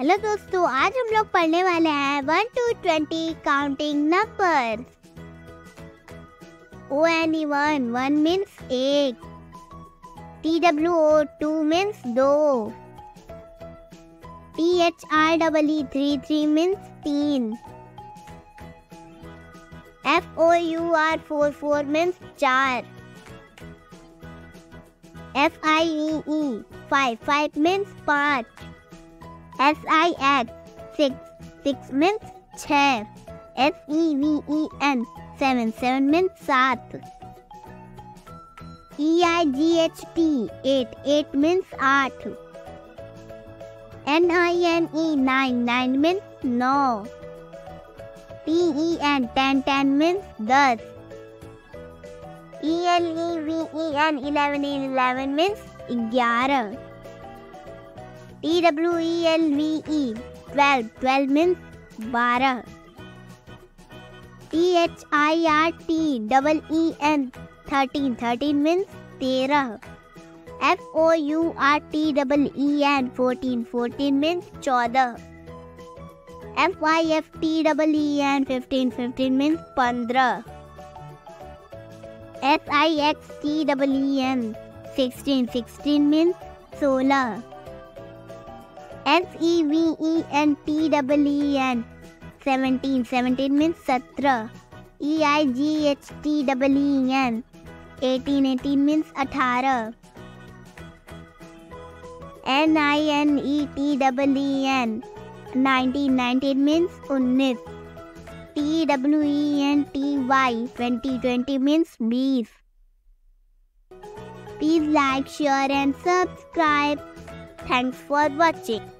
Hello दोस्तों, आज हम लोग पढ़ने वाले हैं 1 to 20 counting number. O N E 1, 1 means एक। T W O 2 मीन्स दो। T H R E E 3 means तीन। F O U R 4 means चार। F I V E 5 means पाँच। S I X 6 मीन्स छः। S E V E N 7 means सात। E I G H T 8 means आठ। N I N E 9 means now. T E N 10 means दस। E L E V E N 11 means ग्यारह। T W E L V E 12 means बारह। T H I R T E E N 13 means तेरह। F O U R T E E N 14 means चौदह। F Y F T E E N 15 means पंद्रह। S I X T E E N 16 means सोलह। S E V E N T E E N 17 means सत्रह। E I G H T E E N 18 means अठारह। N I N E T E E N 19 means उन्नीस। T W E N T Y 20 means बीस। Please like, share and subscribe. Thanks for watching.